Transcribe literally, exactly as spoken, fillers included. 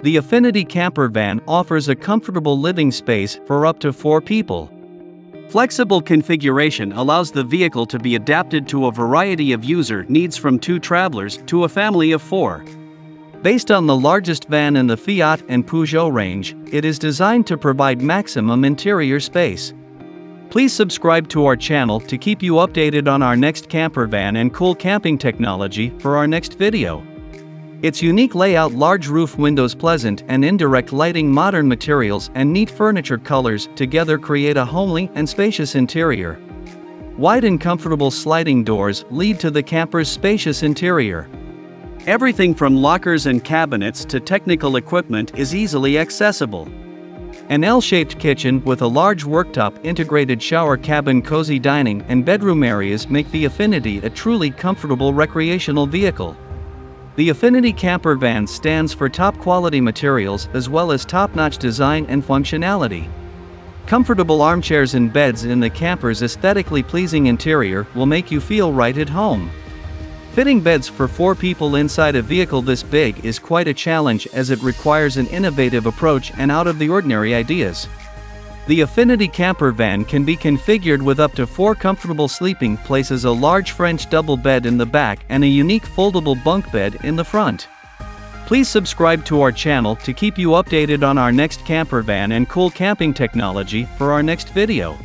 The Affinity Campervan offers a comfortable living space for up to four people. Flexible configuration allows the vehicle to be adapted to a variety of user needs, from two travelers to a family of four. Based on the largest van in the Fiat and Peugeot range, it is designed to provide maximum interior space. Please subscribe to our channel to keep you updated on our next campervan and cool camping technology for our next video. Its unique layout, large roof windows, pleasant and indirect lighting, modern materials and neat furniture colors together create a homely and spacious interior. Wide and comfortable sliding doors lead to the camper's spacious interior. Everything from lockers and cabinets to technical equipment is easily accessible. An L-shaped kitchen with a large worktop, integrated shower cabin, cozy dining and bedroom areas make the Affinity a truly comfortable recreational vehicle. The Affinity Campervan stands for top-quality materials as well as top-notch design and functionality. Comfortable armchairs and beds in the camper's aesthetically pleasing interior will make you feel right at home. Fitting beds for four people inside a vehicle this big is quite a challenge, as it requires an innovative approach and out-of-the-ordinary ideas. The Affinity Campervan can be configured with up to four comfortable sleeping places, a large French double bed in the back and a unique foldable bunk bed in the front. Please subscribe to our channel to keep you updated on our next campervan and cool camping technology for our next video.